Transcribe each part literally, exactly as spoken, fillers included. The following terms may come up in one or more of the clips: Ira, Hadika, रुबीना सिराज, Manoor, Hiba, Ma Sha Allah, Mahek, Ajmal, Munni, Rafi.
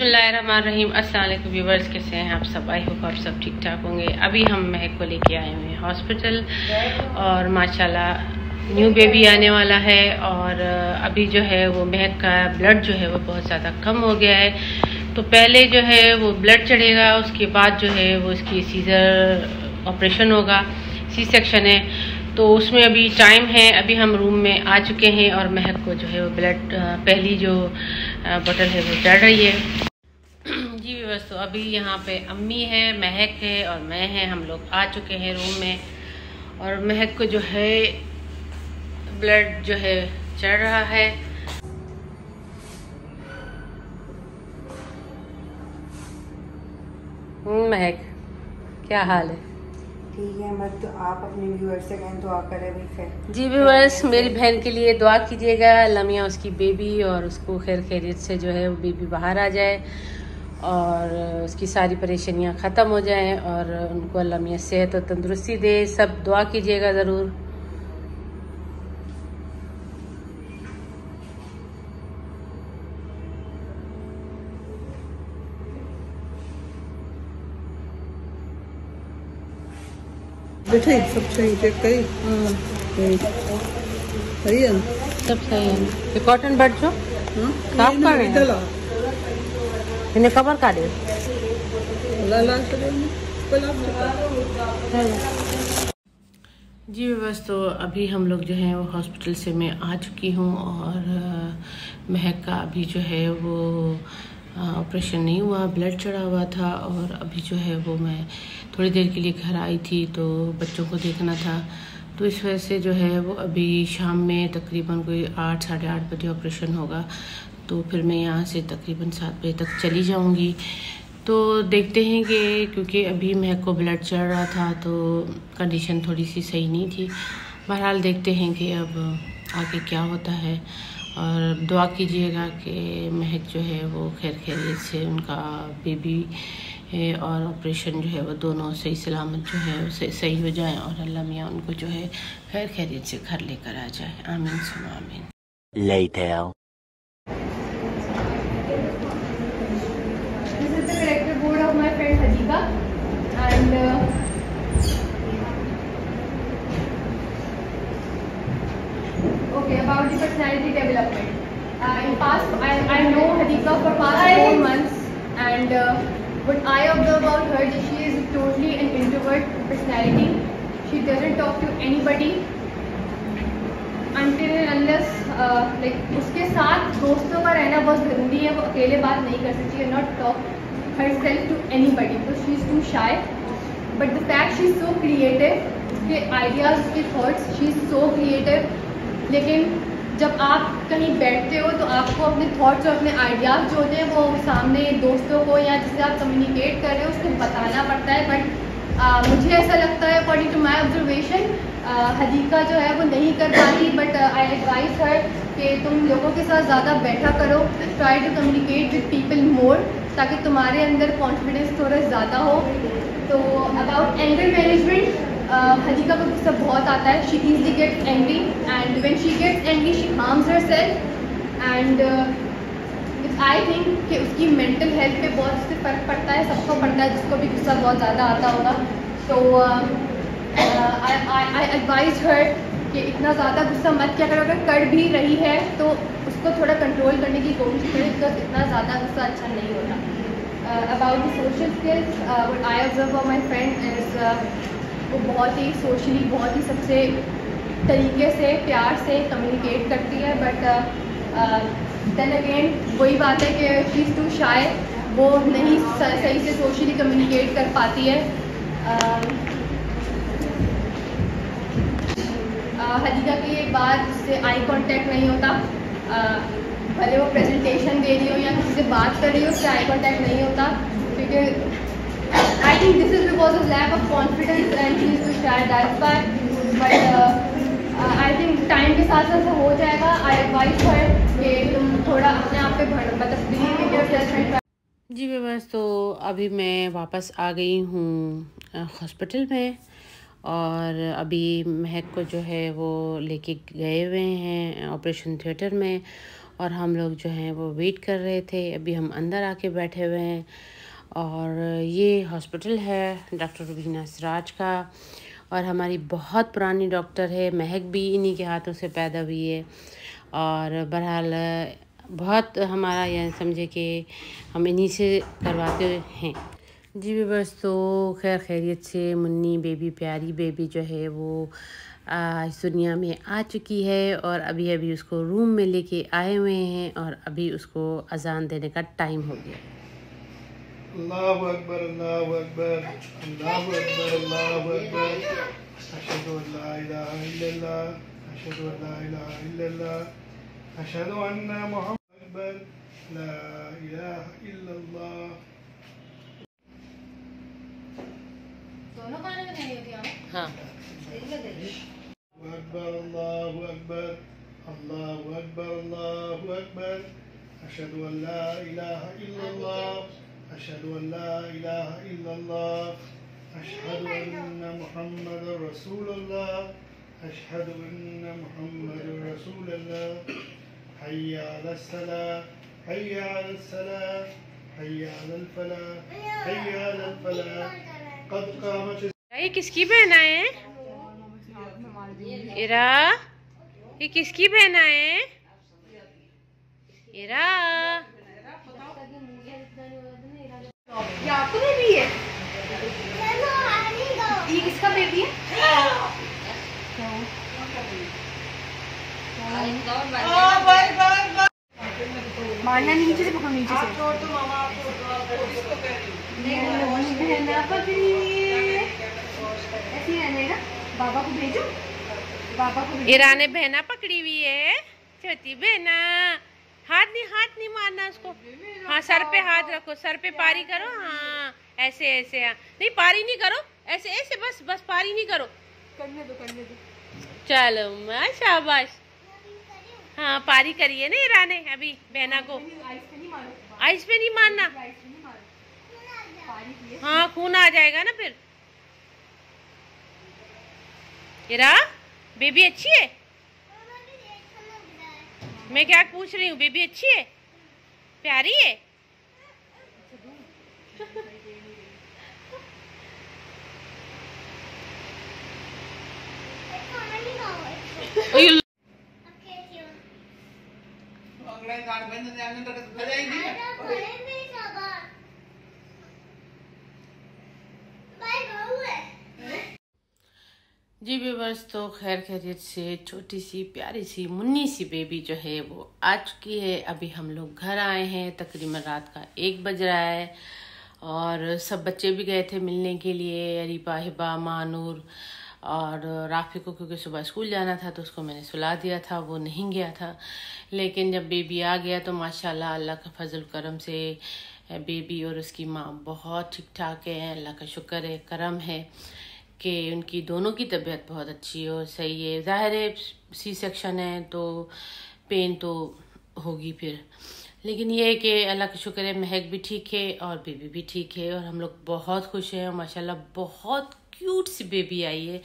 बिस्मिल्लाहिर्रहमानिर्रहीम अस्सलाम वालेकुम व्यूवर्स, कैसे हैं आप सब? आई होप आप सब ठीक ठाक होंगे। अभी हम महक को लेके आए हुए हैं हॉस्पिटल और माशाल्लाह न्यू बेबी आने वाला है। और अभी जो है वो महक का ब्लड जो है वो बहुत ज़्यादा कम हो गया है, तो पहले जो है वो ब्लड चढ़ेगा, उसके बाद जो है वो इसकी सीजर ऑपरेशन होगा, सी सेक्शन है, तो उसमें अभी टाइम है। अभी हम रूम में आ चुके हैं और महक को जो है वो ब्लड पहली जो बोतल है वो चढ़ रही है जी व्यूअर्स। तो अभी यहाँ पे अम्मी है, महक है और मैं है, हम लोग आ चुके हैं रूम में और महक को जो है ब्लड जो है चढ़ रहा है। महक, क्या हाल है? ठीक है, मत तो आप अपने व्यूअर्स से कहें दुआ करें भी खैर। जी व्यूअर्स, मेरी बहन के लिए दुआ कीजिएगा, लमिया उसकी बेबी और उसको खैर खैरियत से जो है वो बेबी बाहर आ जाए और उसकी सारी परेशानियां ख़त्म हो जाएं और उनको अल्लाह मियां सेहत और तंदुरुस्ती दे। सब दुआ कीजिएगा ज़रूर। बैठे सब सही चेक करी। सही है सब सही है। ये कॉटन बड जो साफ कर रहे हैं, इन्हें कवर कर दे। जी बस, तो अभी हम लोग जो हैं वो हॉस्पिटल से मैं आ चुकी हूँ और महक का अभी जो है वो ऑपरेशन नहीं हुआ, ब्लड चढ़ा हुआ था। और अभी जो है वो मैं थोड़ी देर के लिए घर आई थी, तो बच्चों को देखना था, तो इस वजह से जो है वो अभी शाम में तकरीबन कोई आठ साढ़े आठ बजे ऑपरेशन होगा, तो फिर मैं यहाँ से तकरीबन सात बजे तक चली जाऊँगी। तो देखते हैं कि क्योंकि अभी महक को ब्लड चढ़ रहा था तो कंडीशन थोड़ी सी सही नहीं थी। बहरहाल देखते हैं कि अब आगे क्या होता है और दुआ कीजिएगा कि महक जो है वो खैर खैरियत से उनका बेबी है और ऑपरेशन जो है वो दोनों सही सलामत जो है उसे सही हो जाए और अल्लाह मियाँ उनको जो है खैर खैरियत से घर लेकर आ जाए। आमीन सुमा आमीन। Letter board of my friend Hadika and Okay, about the personality development. Uh, in past, I, I know Hadika for past four months, and uh, what I observe about her is she is totally an introvert personality. She doesn't talk to anybody until and unless uh, like उसके साथ दोस्तों का रहना बहुत ज़रूरी है। वो अकेले बात नहीं कर सकती है, not talk herself to anybody. So she is too shy. But the fact she is so creative, उसके ideas, उसके thoughts, she is so creative. लेकिन जब आप कहीं बैठते हो तो आपको अपने थॉट्स और अपने आइडियाज़ जो होते हैं वो सामने दोस्तों को या जिससे आप कम्युनिकेट कर रहे हो उसको बताना पड़ता है। बट आ, मुझे ऐसा लगता है according to my observation Hadika जो है वो नहीं कर पा रही। बट आई एडवाइस हर कि तुम लोगों के साथ ज़्यादा बैठा करो, try to communicate with people more, ताकि तुम्हारे अंदर कॉन्फिडेंस थोड़ा ज़्यादा हो। तो अबाउट एंगर मैनेजमेंट, हदीका को सब बहुत आता है। She easily gets angry and when she gets angry she harms herself and I think कि उसकी मेंटल हेल्थ पे बहुत उससे फ़र्क पड़ता है। सबको पड़ता है, जिसको भी गुस्सा बहुत ज़्यादा आता होगा। तो आई एडवाइज हर कि इतना ज़्यादा गुस्सा मत किया करो, अगर कर भी रही है तो उसको थोड़ा कंट्रोल करने की कोशिश करें, बिकॉज इतना ज़्यादा गुस्सा अच्छा नहीं होता। About the social skills, what I observe from my friend is वो बहुत ही सोशली बहुत ही सबसे तरीके से प्यार से कम्युनिकेट करती है। बट देन अगेन वही बात है कि शी इज़ टू शाय, वो नहीं सही से सोशली कम्युनिकेट कर पाती है। हदीका की एक बात, जिससे आई कांटेक्ट नहीं होता, भले वो प्रेजेंटेशन दे रही हो या किसी से बात कर रही हो, उससे आई कांटेक्ट नहीं होता, क्योंकि I think this is because of lack of confidence and she is too shy. That's why. But uh, uh, I think time के साथ साथ हो जाएगा। I advise her कि तुम थोड़ा अपने आप पे भर मतलब believe yourself। जी व्यूअर्स, तो अभी मैं वापस आ गई हूँ हॉस्पिटल में और अभी महक को जो है वो लेके गए हुए हैं ऑपरेशन थिएटर में और हम लोग जो हैं वो वेट कर रहे थे। अभी हम अंदर आके बैठे हुए हैं और ये हॉस्पिटल है डॉक्टर रुबीना सिराज का, और हमारी बहुत पुरानी डॉक्टर है। महक भी इन्हीं के हाथों से पैदा हुई है। और बहरहाल बहुत हमारा यह समझे कि हम इन्हीं से करवाते हैं जी। भी बस तो खैर खैरियत से मुन्नी बेबी, प्यारी बेबी जो है वो आ, इस दुनिया में आ चुकी है और अभी अभी उसको रूम में लेके आए हुए हैं और अभी उसको अजान देने का टाइम हो गया। अल्लाहु अकबर, अल्लाहु अकबर, अल्लाहु अकबर, अल्लाहु अकबर, अशहदु अल्ला इलाहा इल्लल्लाह, अशहदु अल्ला इलाहा इल्लल्लाह, अशहदु अन्ना मुहम्मदन ला इलाहा इल्लल्लाह। दोनों गाने में नहीं होती आप? हाँ। अल्लाहु अकबर, अल्लाहु अकबर, अल्लाहु अकबर, अल्लाहु अकबर, अशहदु अल्ला इलाहा इल्लल्लाह, अशहदु अल्ला इलाहा इल्लल्लाह, अशहदु अन्ना मुहम्मदर रसूलुल्लाह, अशहदु अन्ना मुहम्मदर रसूलुल्लाह, हय्या अलस सलाह, हय्या अलस सलाह, हय्या अलल फलाह, हय्या अलल फलाह, कद कामत। ये किसकी बहना है इरा? ये किसकी बहना है इरा? ये आपको बेबी है? ये किसका बेबी है? मारना नीचे से, पकड़ो नीचे से। छोड़ दो मामा, आप इसको पहना पकड़िए। ऐसे है ना, बाबा को भेजो, बाबा को। इरा ने बहना पकड़ी हुई है, छोटी बहना। हाथ नहीं, हाथ नहीं मारना उसको। हाँ, सर पे हाथ रखो, सर पे पारी करो। हाँ, ऐसे ऐसे। हाँ, नहीं पारी नहीं करो, ऐसे ऐसे, बस बस पारी नहीं करो। करने दो, करने दो। चलो मां, शाबाश। हाँ, पारी करिए ना इरा ने अभी बहना को। आइस पे नहीं मारना, हाँ खून आ जाएगा ना फिर। इरा बेबी अच्छी है? मैं क्या पूछ रही हूँ, बेबी अच्छी है, प्यारी है? जी व्यूअर्स, तो खैर खैरियत से छोटी सी प्यारी सी मुन्नी सी बेबी जो है वो आ चुकी है। अभी हम लोग घर आए हैं, तकरीबन रात का एक बज रहा है। और सब बच्चे भी गए थे मिलने के लिए, अरीबा, हिबा, मानूर और राफी को, क्योंकि सुबह स्कूल जाना था तो उसको मैंने सुला दिया था, वो नहीं गया था। लेकिन जब बेबी आ गया तो माशाल्लाह, अल्लाह का फजल करम से बेबी और उसकी माँ बहुत ठीक ठाक है। अल्लाह का शुक्र है, करम है कि उनकी दोनों की तबीयत बहुत अच्छी और सही है। ज़ाहिर है सी सेक्शन है तो पेन तो होगी फिर, लेकिन ये है कि अल्लाह का शुक्र है, महक भी ठीक है और बेबी भी ठीक है। और हम लोग बहुत खुश हैं, माशाल्लाह बहुत क्यूट सी बेबी आई है।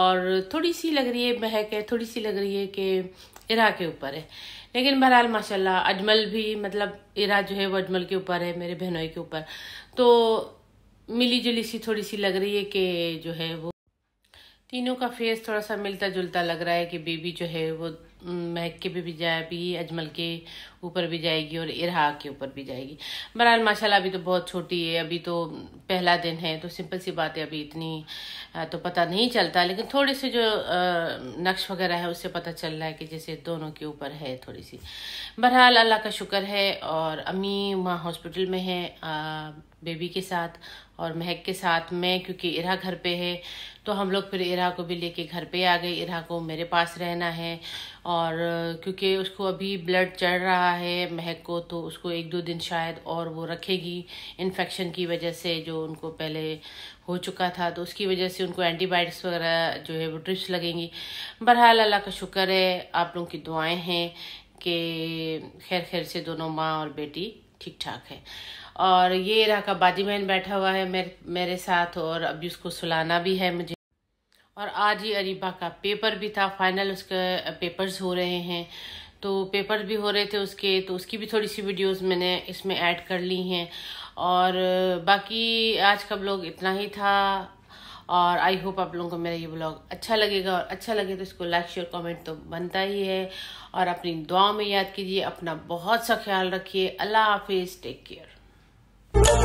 और थोड़ी सी लग रही है महक है, थोड़ी सी लग रही है कि इरा के ऊपर है, लेकिन बहरहाल माशाल्लाह। अजमल भी, मतलब इरा जो है वो अजमल के ऊपर है, मेरे बहनोई के ऊपर, तो मिली जुली सी थोड़ी सी लग रही है कि जो है वो तीनों का फेस थोड़ा सा मिलता जुलता लग रहा है कि बेबी जो है वो महक के भी जाए, भी अजमल के ऊपर भी जाएगी और इरा के ऊपर भी जाएगी। बहरहाल माशाल्लाह अभी तो बहुत छोटी है, अभी तो पहला दिन है तो सिंपल सी बात है, अभी इतनी तो पता नहीं चलता, लेकिन थोड़े से जो नक्श वगैरह है उससे पता चल रहा है कि जैसे दोनों के ऊपर है थोड़ी सी। बहरहाल अल्लाह का शुक्र है। और अम्मी वहाँ हॉस्पिटल में है बेबी के साथ और महक के साथ में, क्योंकि इरा घर पे है तो हम लोग फिर इरा को भी लेके घर पे आ गए। इरा को मेरे पास रहना है और क्योंकि उसको अभी ब्लड चढ़ रहा है महक को, तो उसको एक दो दिन शायद और वो रखेगी इन्फेक्शन की वजह से, जो उनको पहले हो चुका था तो उसकी वजह से उनको एंटीबायोटिक्स वगैरह जो है वो ड्रिप्स लगेंगी। बहरहाल अल्लाह का शुक्र है, आप लोगों की दुआएँ हैं कि खैर खैर से दोनों माँ और बेटी ठीक ठाक है। और ये इरा का बाजी बहन बैठा हुआ है मेरे मेरे साथ और अभी उसको सुलाना भी है मुझे। और आज ही अरीबा का पेपर भी था, फाइनल उसके पेपर्स हो रहे हैं, तो पेपर भी हो रहे थे उसके, तो उसकी भी थोड़ी सी वीडियोस मैंने इसमें ऐड कर ली हैं। और बाकी आज का ब्लॉग इतना ही था, और आई होप आप लोगों को मेरा ये ब्लॉग अच्छा लगेगा, और अच्छा लगे तो इसको लाइक शेयर कमेंट तो बनता ही है। और अपनी दुआ में याद कीजिए, अपना बहुत सा ख्याल रखिए। अल्लाह हाफिज़, टेक केयर।